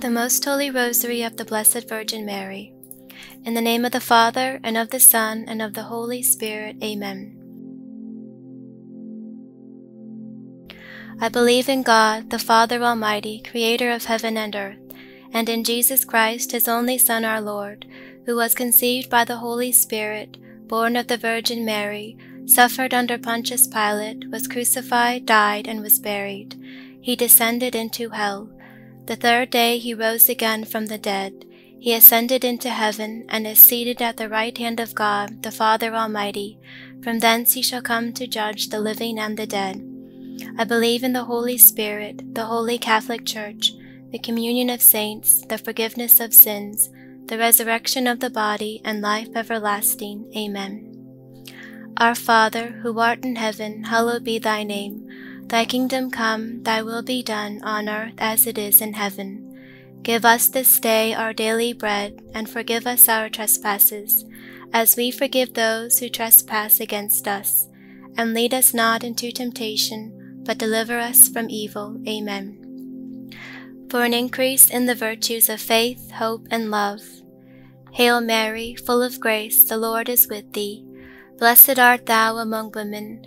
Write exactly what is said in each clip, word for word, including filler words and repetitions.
The Most Holy Rosary of the Blessed Virgin Mary. In the name of the Father, and of the Son, and of the Holy Spirit. Amen. I believe in God, the Father Almighty, Creator of heaven and earth, and in Jesus Christ, His only Son, our Lord, who was conceived by the Holy Spirit, born of the Virgin Mary, suffered under Pontius Pilate, was crucified, died, and was buried. He descended into hell. The third day He rose again from the dead. He ascended into heaven, and is seated at the right hand of God, the Father Almighty. From thence He shall come to judge the living and the dead. I believe in the Holy Spirit, the Holy Catholic Church, the communion of saints, the forgiveness of sins, the resurrection of the body, and life everlasting. Amen. Our Father, who art in heaven, hallowed be thy name. Thy kingdom come, thy will be done, on earth as it is in heaven. Give us this day our daily bread, and forgive us our trespasses, as we forgive those who trespass against us. And lead us not into temptation, but deliver us from evil. Amen. For an increase in the virtues of faith, hope, and love. Hail Mary, full of grace, the Lord is with thee. Blessed art thou among women,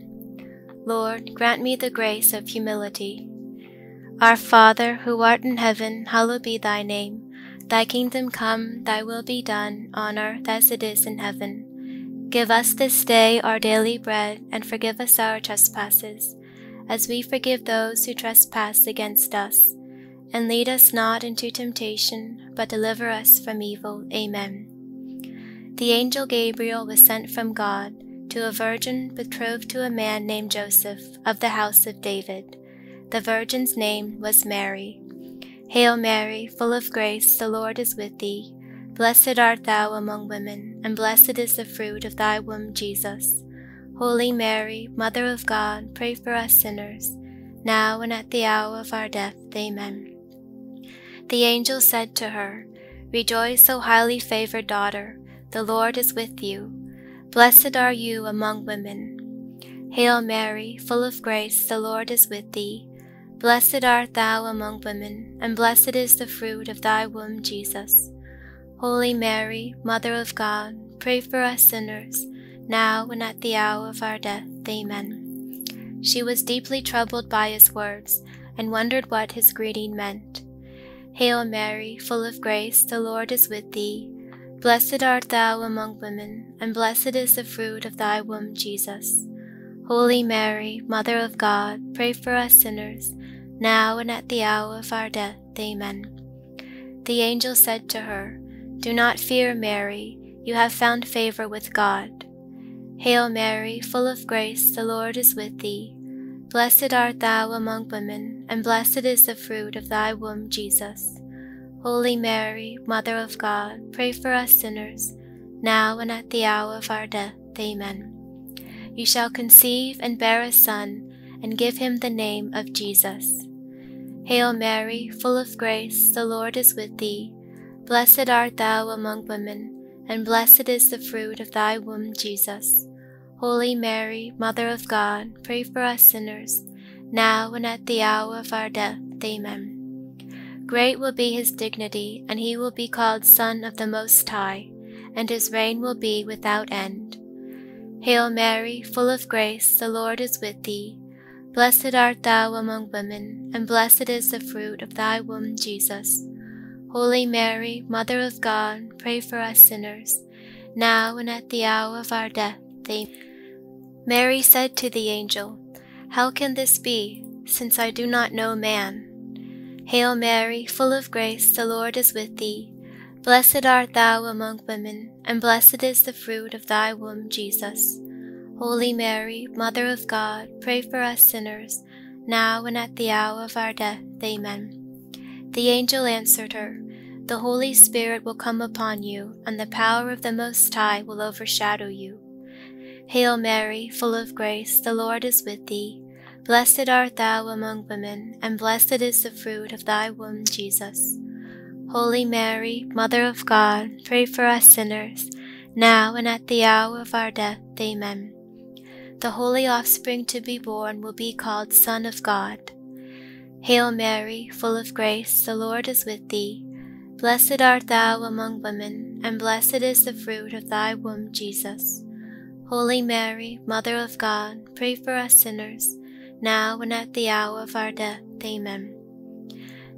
Lord, grant me the grace of humility. Our Father, who art in heaven, hallowed be thy name. Thy kingdom come, thy will be done, on earth as it is in heaven. Give us this day our daily bread, and forgive us our trespasses, as we forgive those who trespass against us. And lead us not into temptation, but deliver us from evil. Amen. The angel Gabriel was sent from God to a virgin betrothed to a man named Joseph, of the house of David. The virgin's name was Mary. Hail Mary, full of grace, the Lord is with thee. Blessed art thou among women, and blessed is the fruit of thy womb, Jesus. Holy Mary, Mother of God, pray for us sinners, now and at the hour of our death. Amen. The angel said to her, Rejoice, O highly favored daughter, the Lord is with you. Blessed are you among women. Hail Mary, full of grace, the Lord is with thee. Blessed art thou among women, and blessed is the fruit of thy womb, Jesus. Holy Mary, Mother of God, pray for us sinners, now and at the hour of our death. Amen. She was deeply troubled by his words, and wondered what his greeting meant. Hail Mary, full of grace, the Lord is with thee. Blessed art thou among women, and blessed is the fruit of thy womb, Jesus. Holy Mary, Mother of God, pray for us sinners, now and at the hour of our death. Amen. The angel said to her, Do not fear, Mary, you have found favor with God. Hail Mary, full of grace, the Lord is with thee. Blessed art thou among women, and blessed is the fruit of thy womb, Jesus. Holy Mary, Mother of God, pray for us sinners, now and at the hour of our death. Amen. You shall conceive and bear a son, and give him the name of Jesus. Hail Mary, full of grace, the Lord is with thee. Blessed art thou among women, and blessed is the fruit of thy womb, Jesus. Holy Mary, Mother of God, pray for us sinners, now and at the hour of our death. Amen. Great will be his dignity, and he will be called Son of the Most High, and his reign will be without end. Hail Mary, full of grace, the Lord is with thee. Blessed art thou among women, and blessed is the fruit of thy womb, Jesus. Holy Mary, Mother of God, pray for us sinners, now and at the hour of our death. Amen. Mary said to the angel, "How can this be, since I do not know man?" Hail Mary, full of grace, the Lord is with thee. Blessed art thou among women, and blessed is the fruit of thy womb, Jesus. Holy Mary, Mother of God, pray for us sinners, now and at the hour of our death. Amen. The angel answered her, "The Holy Spirit will come upon you, and the power of the Most High will overshadow you. Hail Mary, full of grace, the Lord is with thee. Blessed art thou among women, and blessed is the fruit of thy womb, Jesus. Holy Mary, Mother of God, pray for us sinners, now and at the hour of our death. Amen." The holy offspring to be born will be called Son of God. Hail Mary, full of grace, the Lord is with thee. Blessed art thou among women, and blessed is the fruit of thy womb, Jesus. Holy Mary, Mother of God, pray for us sinners, now and at the hour of our death. Amen.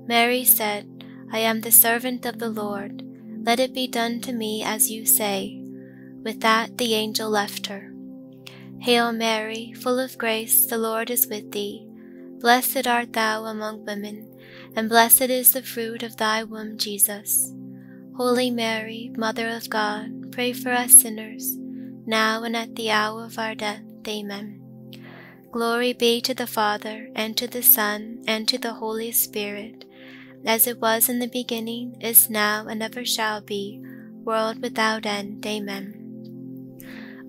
Mary said, "I am the servant of the Lord. Let it be done to me as you say." With that the angel left her. Hail Mary, full of grace, the Lord is with thee. Blessed art thou among women, and blessed is the fruit of thy womb, Jesus. Holy Mary, Mother of God, pray for us sinners, now and at the hour of our death. Amen. Glory be to the Father, and to the Son, and to the Holy Spirit, as it was in the beginning, is now, and ever shall be, world without end. Amen.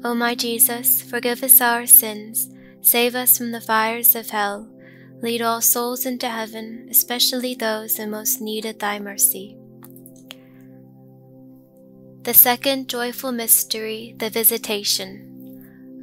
O my Jesus, forgive us our sins, save us from the fires of hell, lead all souls into heaven, especially those who most needed thy mercy. The second joyful mystery, the Visitation.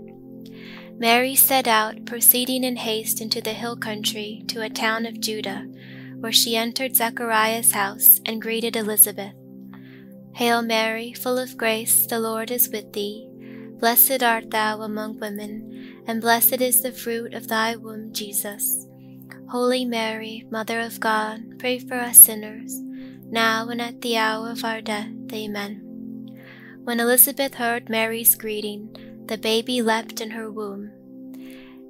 Mary set out, proceeding in haste into the hill country, to a town of Judah, where she entered Zechariah's house and greeted Elizabeth. Hail Mary, full of grace, the Lord is with thee. Blessed art thou among women, and blessed is the fruit of thy womb, Jesus. Holy Mary, Mother of God, pray for us sinners, now and at the hour of our death. Amen. When Elizabeth heard Mary's greeting, the baby leapt in her womb.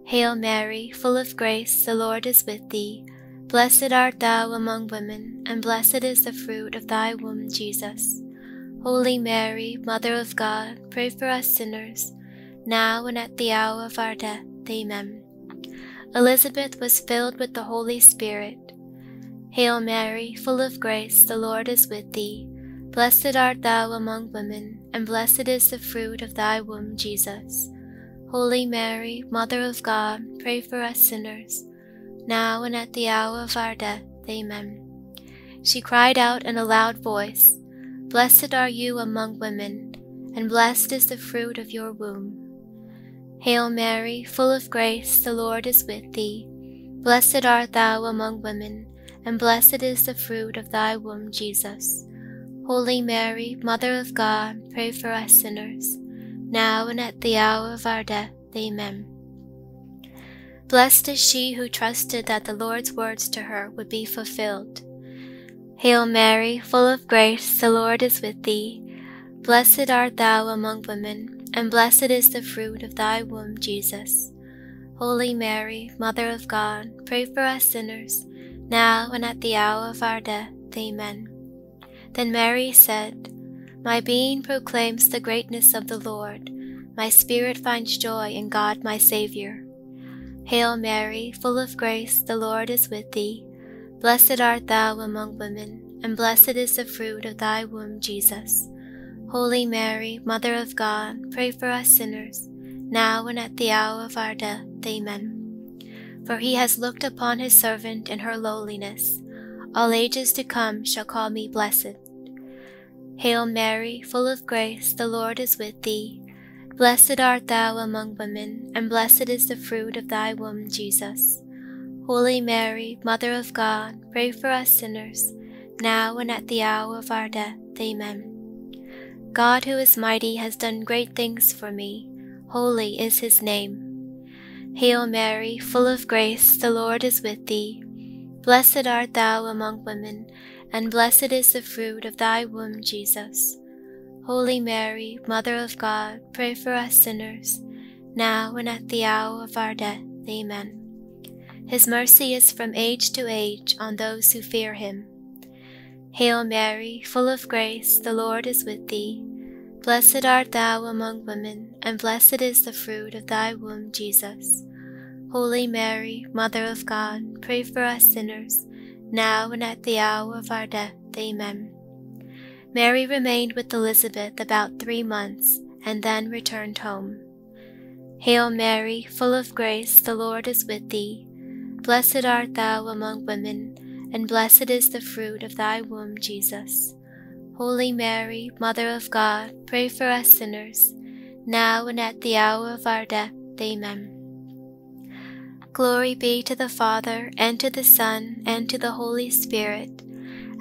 Hail Mary, full of grace, the Lord is with thee. Blessed art thou among women, and blessed is the fruit of thy womb, Jesus. Holy Mary, Mother of God, pray for us sinners, now and at the hour of our death. Amen. Elizabeth was filled with the Holy Spirit. Hail Mary, full of grace, the Lord is with thee. Blessed art thou among women, and blessed is the fruit of thy womb, Jesus. Holy Mary, Mother of God, pray for us sinners, now and at the hour of our death. Amen. She cried out in a loud voice, "Blessed are you among women, and blessed is the fruit of your womb." Hail Mary, full of grace, the Lord is with thee. Blessed art thou among women, and blessed is the fruit of thy womb, Jesus. Holy Mary, Mother of God, pray for us sinners, now and at the hour of our death. Amen. Blessed is she who trusted that the Lord's words to her would be fulfilled. Hail Mary, full of grace, the Lord is with thee. Blessed art thou among women, and blessed is the fruit of thy womb, Jesus. Holy Mary, Mother of God, pray for us sinners, now and at the hour of our death. Amen. Then Mary said, "My being proclaims the greatness of the Lord. My spirit finds joy in God my Savior." Hail Mary, full of grace, the Lord is with thee. Blessed art thou among women, and blessed is the fruit of thy womb, Jesus. Holy Mary, Mother of God, pray for us sinners, now and at the hour of our death. Amen. For he has looked upon his servant in her lowliness. All ages to come shall call me blessed. Hail Mary, full of grace, the Lord is with thee. Blessed art thou among women, and blessed is the fruit of thy womb, Jesus. Holy Mary, Mother of God, pray for us sinners, now and at the hour of our death. Amen. God, who is mighty, has done great things for me. Holy is his name. Hail Mary, full of grace, the Lord is with thee. Blessed art thou among women, and blessed is the fruit of thy womb, Jesus. Holy Mary, Mother of God, pray for us sinners, now and at the hour of our death. Amen. His mercy is from age to age on those who fear him. Hail Mary, full of grace, the Lord is with thee. Blessed art thou among women, and blessed is the fruit of thy womb, Jesus. Holy Mary, Mother of God, pray for us sinners, now and at the hour of our death. Amen. Mary remained with Elizabeth about three months, and then returned home. Hail Mary, full of grace, the Lord is with thee. Blessed art thou among women, and blessed is the fruit of thy womb, Jesus. Holy Mary, Mother of God, pray for us sinners, now and at the hour of our death. Amen. Glory be to the Father, and to the Son, and to the Holy Spirit,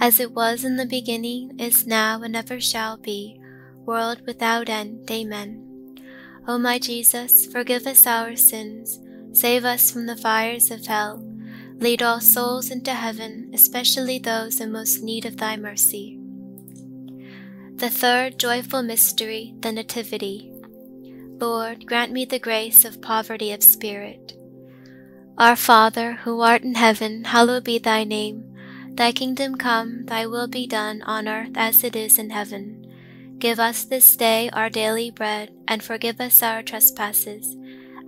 as it was in the beginning, is now, and ever shall be, world without end. Amen. O my Jesus, forgive us our sins, save us from the fires of hell, lead all souls into heaven, especially those in most need of thy mercy. The third joyful mystery, the Nativity. Lord, grant me the grace of poverty of spirit. Our Father, who art in heaven, hallowed be thy name. Thy kingdom come, thy will be done on earth as it is in heaven. Give us this day our daily bread, and forgive us our trespasses,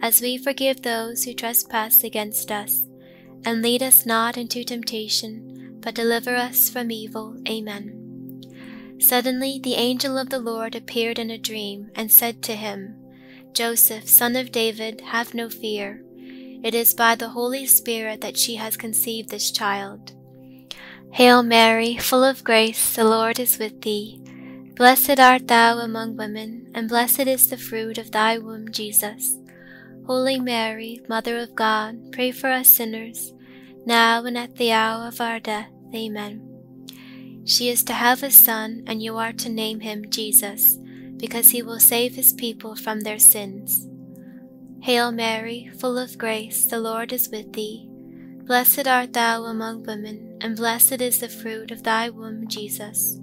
as we forgive those who trespass against us. And lead us not into temptation, but deliver us from evil. Amen. Suddenly the angel of the Lord appeared in a dream, and said to him, Joseph, son of David, have no fear. It is by the Holy Spirit that she has conceived this child. Hail Mary, full of grace, the Lord is with thee. Blessed art thou among women, and blessed is the fruit of thy womb, Jesus. Holy Mary, Mother of God, pray for us sinners, now and at the hour of our death. Amen. She is to have a son, and you are to name him Jesus, because he will save his people from their sins. Hail Mary, full of grace, the Lord is with thee. Blessed art thou among women, and blessed is the fruit of thy womb, Jesus.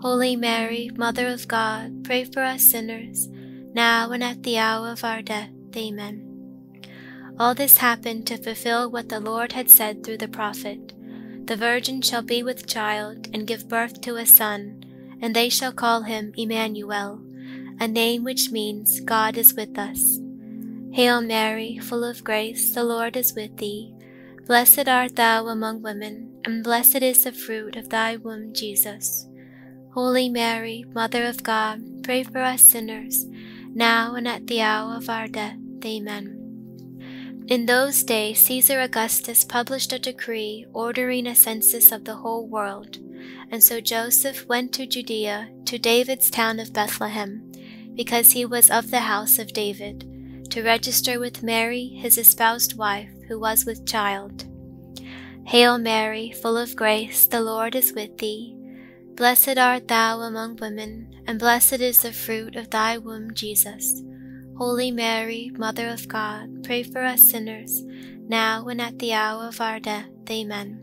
Holy Mary, Mother of God, pray for us sinners, now and at the hour of our death. Amen. All this happened to fulfill what the Lord had said through the prophet. The virgin shall be with child, and give birth to a son, and they shall call him Emmanuel, a name which means God is with us. Hail Mary, full of grace, the Lord is with thee. Blessed art thou among women, and blessed is the fruit of thy womb, Jesus. Holy Mary, Mother of God, pray for us sinners, now and at the hour of our death. Amen. In those days Caesar Augustus published a decree ordering a census of the whole world, and so Joseph went to Judea, to David's town of Bethlehem, because he was of the house of David, to register with Mary, his espoused wife, who was with child. Hail Mary, full of grace, the Lord is with thee. Blessed art thou among women, and blessed is the fruit of thy womb, Jesus. Holy Mary, Mother of God, pray for us sinners, now and at the hour of our death. Amen.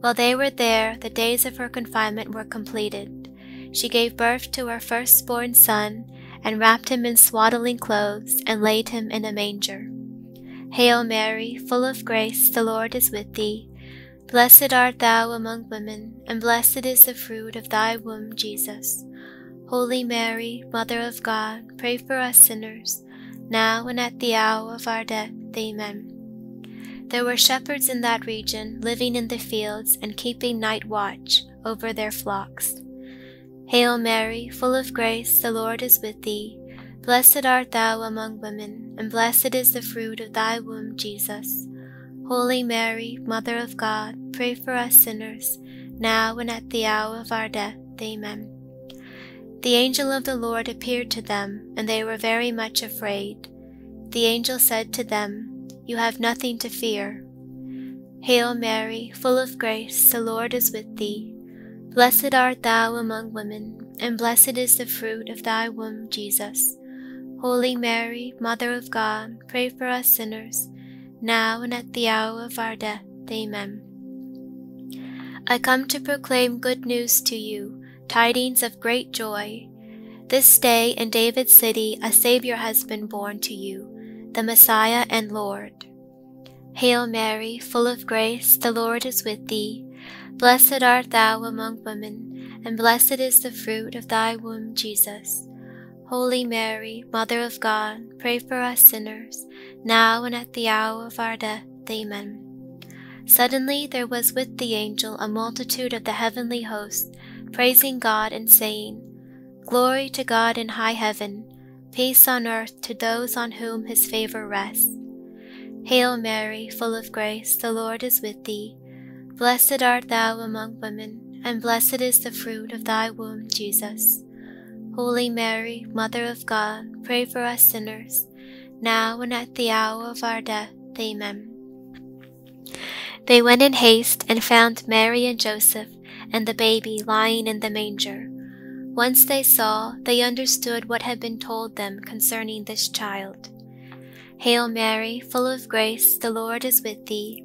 While they were there, the days of her confinement were completed. She gave birth to her firstborn son, and wrapped him in swaddling clothes, and laid him in a manger. Hail Mary, full of grace, the Lord is with thee. Blessed art thou among women, and blessed is the fruit of thy womb, Jesus. Holy Mary, Mother of God, pray for us sinners, now and at the hour of our death. Amen. There were shepherds in that region, living in the fields, and keeping night watch over their flocks. Hail Mary, full of grace, the Lord is with thee. Blessed art thou among women, and blessed is the fruit of thy womb, Jesus. Holy Mary, Mother of God, pray for us sinners, now and at the hour of our death. Amen. The angel of the Lord appeared to them, and they were very much afraid. The angel said to them, "You have nothing to fear. Hail Mary, full of grace, the Lord is with thee. Blessed art thou among women, and blessed is the fruit of thy womb, Jesus. Holy Mary, Mother of God, pray for us sinners, now and at the hour of our death. Amen. I come to proclaim good news to you, tidings of great joy. This day in David's city a Savior has been born to you, the Messiah and Lord. Hail Mary, full of grace, the Lord is with thee. Blessed art thou among women, and blessed is the fruit of thy womb, Jesus. Holy Mary, Mother of God, pray for us sinners, now and at the hour of our death. Amen." Suddenly there was with the angel a multitude of the heavenly host, praising God and saying, "Glory to God in high heaven, peace on earth to those on whom his favor rests. Hail Mary, full of grace, the Lord is with thee. Blessed art thou among women, and blessed is the fruit of thy womb, Jesus. Holy Mary, Mother of God, pray for us sinners, now and at the hour of our death. Amen." They went in haste and found Mary and Joseph and the baby lying in the manger. Once they saw, they understood what had been told them concerning this child. Hail Mary, full of grace, the Lord is with thee.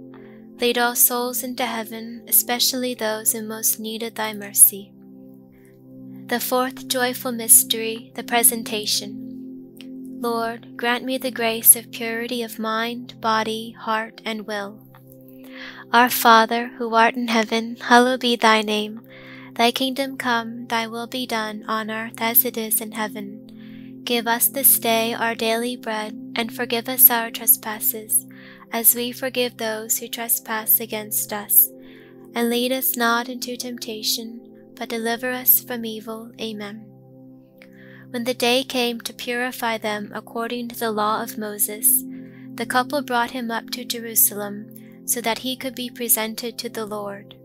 lead all souls into heaven, especially those in most need of thy mercy. The fourth joyful mystery, the Presentation. Lord, grant me the grace of purity of mind, body, heart, and will. Our Father, who art in heaven, hallowed be thy name. Thy kingdom come, thy will be done, on earth as it is in heaven. Give us this day our daily bread, and forgive us our trespasses, as we forgive those who trespass against us. And lead us not into temptation, but deliver us from evil. Amen. When the day came to purify them according to the law of Moses, the couple brought him up to Jerusalem, so that he could be presented to the Lord.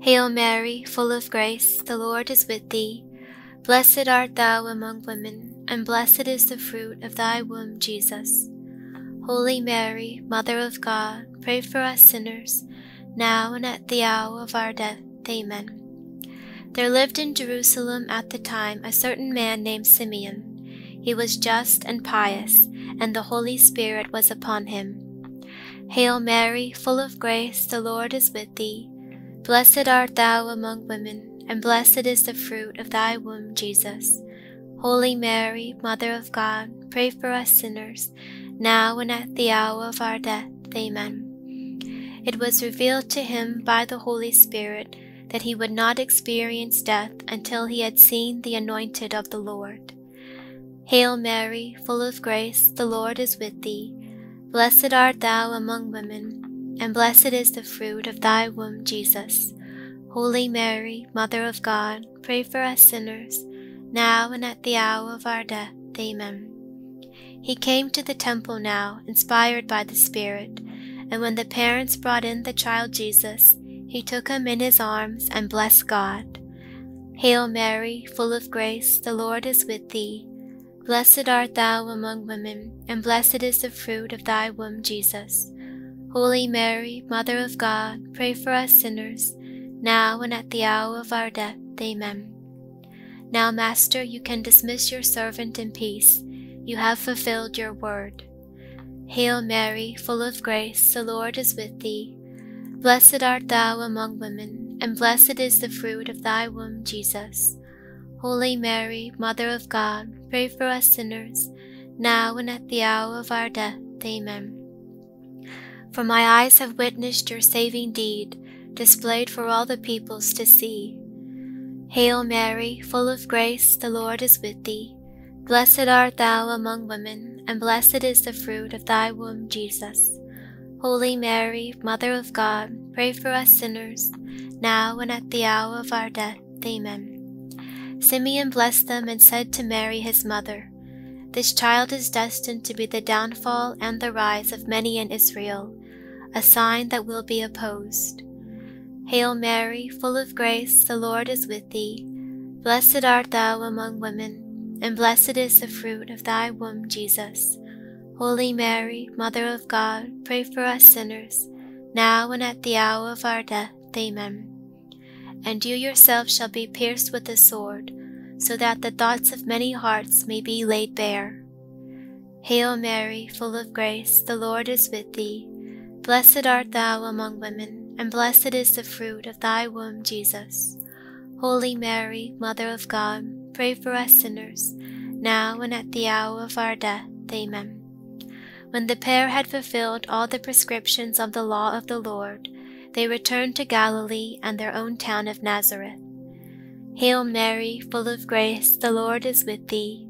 Hail Mary, full of grace, the Lord is with thee. Blessed art thou among women, and blessed is the fruit of thy womb, Jesus. Holy Mary, Mother of God, pray for us sinners, now and at the hour of our death. Amen. There lived in Jerusalem at the time a certain man named Simeon. He was just and pious, and the Holy Spirit was upon him. Hail Mary, full of grace, the Lord is with thee. Blessed art thou among women, and blessed is the fruit of thy womb, Jesus. Holy Mary, Mother of God, pray for us sinners, now and at the hour of our death. Amen. It was revealed to him by the Holy Spirit that he would not experience death until he had seen the anointed of the Lord. Hail Mary, full of grace, the Lord is with thee. Blessed art thou among women, and blessed is the fruit of thy womb, Jesus. Holy Mary, Mother of God, pray for us sinners, now and at the hour of our death. Amen. He came to the temple now, inspired by the Spirit, and when the parents brought in the child Jesus, he took him in his arms and blessed God. Hail Mary, full of grace, the Lord is with thee. Blessed art thou among women, and blessed is the fruit of thy womb, Jesus. Holy Mary, Mother of God, pray for us sinners, now and at the hour of our death. Amen. Now, Master, you can dismiss your servant in peace. You have fulfilled your word. Hail Mary, full of grace, the Lord is with thee. Blessed art thou among women, and blessed is the fruit of thy womb, Jesus. Holy Mary, Mother of God, pray for us sinners, now and at the hour of our death. Amen. For my eyes have witnessed your saving deed, displayed for all the peoples to see. Hail Mary, full of grace, the Lord is with thee. Blessed art thou among women, and blessed is the fruit of thy womb, Jesus. Holy Mary, Mother of God, pray for us sinners, now and at the hour of our death. Amen. Simeon blessed them and said to Mary his mother, This child is destined to be the downfall and the rise of many in Israel, a sign that will be opposed. Hail Mary, full of grace, the Lord is with thee. Blessed art thou among women, and blessed is the fruit of thy womb, Jesus. Holy Mary, Mother of God, pray for us sinners, now and at the hour of our death. Amen. And you yourself shall be pierced with a sword, so that the thoughts of many hearts may be laid bare. Hail Mary, full of grace, the Lord is with thee. Blessed art thou among women, and blessed is the fruit of thy womb, Jesus. Holy Mary, Mother of God, pray for us sinners, now and at the hour of our death. Amen. When the pair had fulfilled all the prescriptions of the law of the Lord, they returned to Galilee and their own town of Nazareth. Hail Mary, full of grace, the Lord is with thee.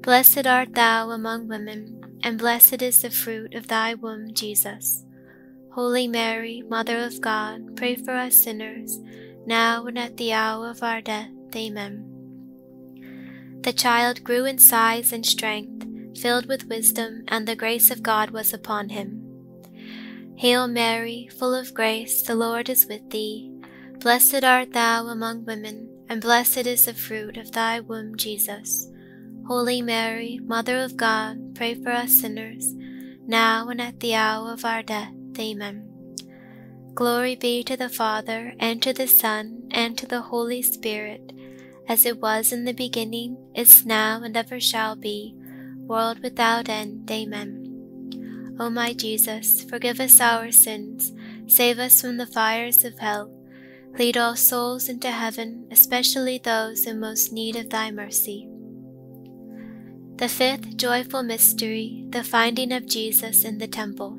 Blessed art thou among women, and blessed is the fruit of thy womb, Jesus. Holy Mary, Mother of God, pray for us sinners, now and at the hour of our death. Amen. The child grew in size and strength, filled with wisdom, and the grace of God was upon him. Hail Mary, full of grace, the Lord is with thee. Blessed art thou among women, and blessed is the fruit of thy womb, Jesus. Holy Mary, Mother of God, pray for us sinners, now and at the hour of our death. Amen. Glory be to the Father, and to the Son, and to the Holy Spirit, as it was in the beginning, is now, and ever shall be, world without end. Amen. O my Jesus, forgive us our sins, save us from the fires of hell, lead all souls into heaven, especially those in most need of thy mercy. The fifth joyful mystery, the finding of Jesus in the temple.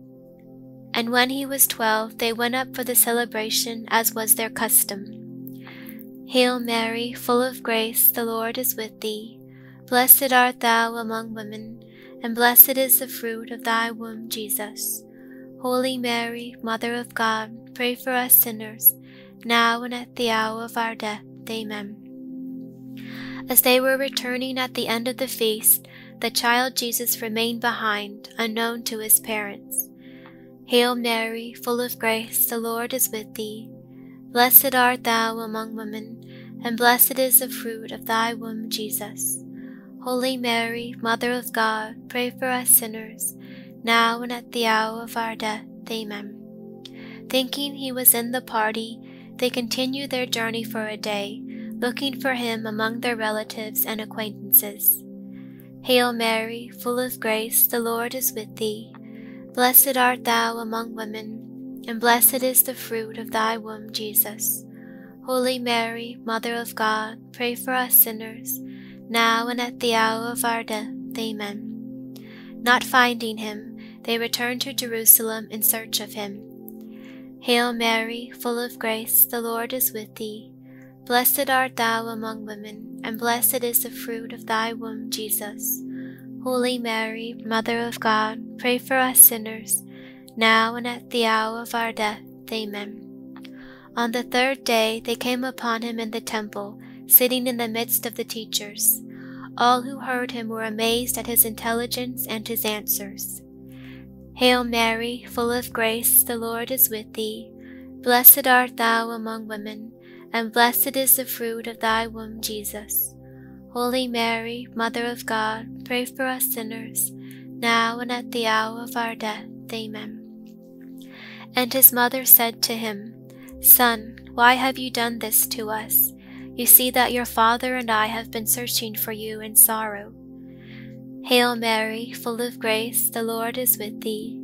And when he was twelve, they went up for the celebration, as was their custom. Hail Mary, full of grace, the Lord is with thee. Blessed art thou among women, and blessed is the fruit of thy womb, Jesus. Holy Mary, Mother of God, pray for us sinners, now and at the hour of our death. Amen. As they were returning at the end of the feast, the child Jesus remained behind, unknown to his parents. Hail Mary, full of grace, the Lord is with thee. Blessed art thou among women, and blessed is the fruit of thy womb, Jesus. Holy Mary, Mother of God, pray for us sinners, now and at the hour of our death. Amen. Thinking he was in the party, they continued their journey for a day, looking for him among their relatives and acquaintances. Hail Mary, full of grace, the Lord is with thee. Blessed art thou among women, and blessed is the fruit of thy womb, Jesus. Holy Mary, Mother of God, pray for us sinners, now and at the hour of our death. Amen. Not finding him, they returned to Jerusalem in search of him. Hail Mary, full of grace, the Lord is with thee. Blessed art thou among women, and blessed is the fruit of thy womb, Jesus. Holy Mary, Mother of God, pray for us sinners, now and at the hour of our death. Amen. On the third day they came upon him in the temple, sitting in the midst of the teachers. All who heard him were amazed at his intelligence and his answers. Hail Mary, full of grace, the Lord is with thee. Blessed art thou among women, and blessed is the fruit of thy womb, Jesus. Holy Mary, Mother of God, pray for us sinners, now and at the hour of our death. Amen. And his mother said to him, Son, why have you done this to us? You see that your father and I have been searching for you in sorrow. Hail Mary, full of grace, the Lord is with thee.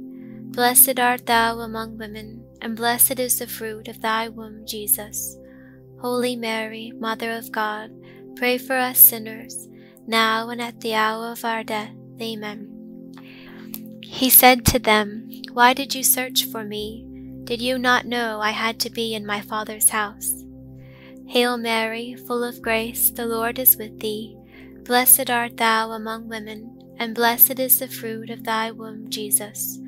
Blessed art thou among women, and blessed is the fruit of thy womb, Jesus. Holy Mary, Mother of God, pray for us sinners, now and at the hour of our death. Amen. He said to them, Why did you search for me? Did you not know I had to be in my Father's house? Hail Mary, full of grace, the Lord is with thee. Blessed art thou among women, and blessed is the fruit of thy womb, Jesus.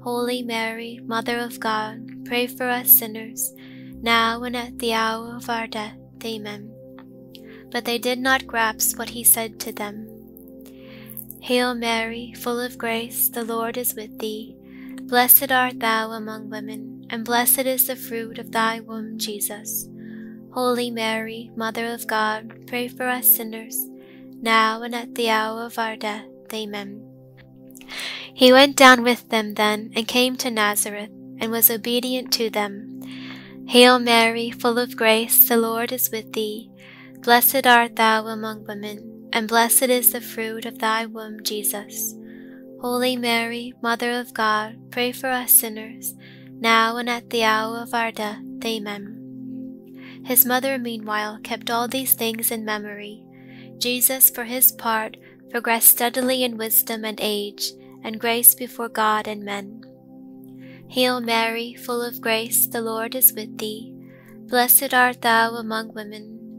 Holy Mary, Mother of God, pray for us sinners, now and at the hour of our death. Amen. But they did not grasp what he said to them. Hail Mary, full of grace, the Lord is with thee. Blessed art thou among women, and blessed is the fruit of thy womb, Jesus. Holy Mary, Mother of God, pray for us sinners, now and at the hour of our death. Amen. He went down with them then, and came to Nazareth, and was obedient to them. Hail Mary, full of grace, the Lord is with thee. Blessed art thou among women, and blessed is the fruit of thy womb, Jesus. Holy Mary, Mother of God, pray for us sinners, now and at the hour of our death. Amen. His mother, meanwhile, kept all these things in memory. Jesus, for his part, progressed steadily in wisdom and age, and grace before God and men. Hail Mary, full of grace, the Lord is with thee. Blessed art thou among women,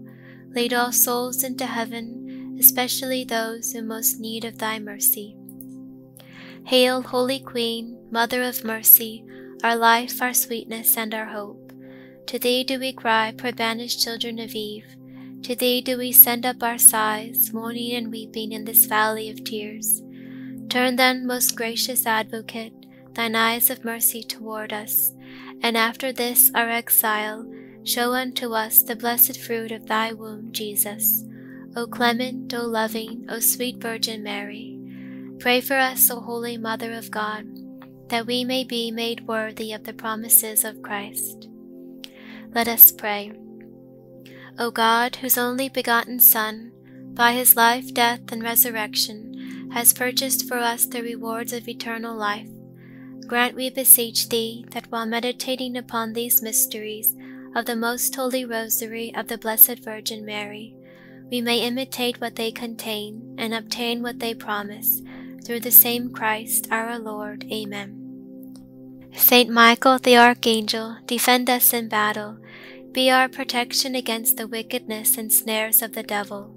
lead all souls into heaven, especially those in most need of thy mercy. Hail, Holy Queen, Mother of Mercy, our life, our sweetness, and our hope. To thee do we cry, poor banished children of Eve. To thee do we send up our sighs, mourning and weeping in this valley of tears. Turn then, most gracious Advocate, thine eyes of mercy toward us, and after this our exile, show unto us the blessed fruit of thy womb, Jesus. O clement, O loving, O sweet Virgin Mary, pray for us, O Holy Mother of God, that we may be made worthy of the promises of Christ. Let us pray. O God, whose only begotten Son, by his life, death, and resurrection, has purchased for us the rewards of eternal life, grant, we beseech thee, that while meditating upon these mysteries of the most holy rosary of the Blessed Virgin Mary, we may imitate what they contain and obtain what they promise, through the same Christ our Lord. Amen. Saint Michael the Archangel, defend us in battle. Be our protection against the wickedness and snares of the devil.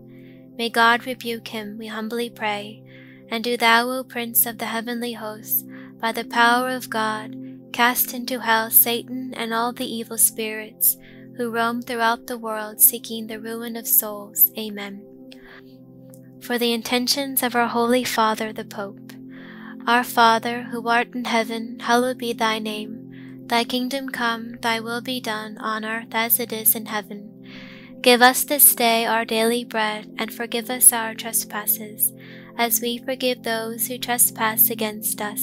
May God rebuke him, we humbly pray. And do thou, O Prince of the heavenly hosts, by the power of God, cast into hell Satan and all the evil spirits who roam throughout the world seeking the ruin of souls. Amen. For the intentions of our Holy Father the Pope. Our Father, who art in heaven, hallowed be thy name. Thy kingdom come, thy will be done, on earth as it is in heaven. Give us this day our daily bread, and forgive us our trespasses, as we forgive those who trespass against us.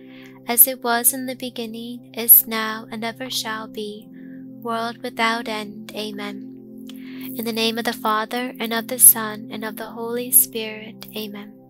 as it was in the beginning, is now, and ever shall be, world without end. Amen. In the name of the Father, and of the Son, and of the Holy Spirit. Amen.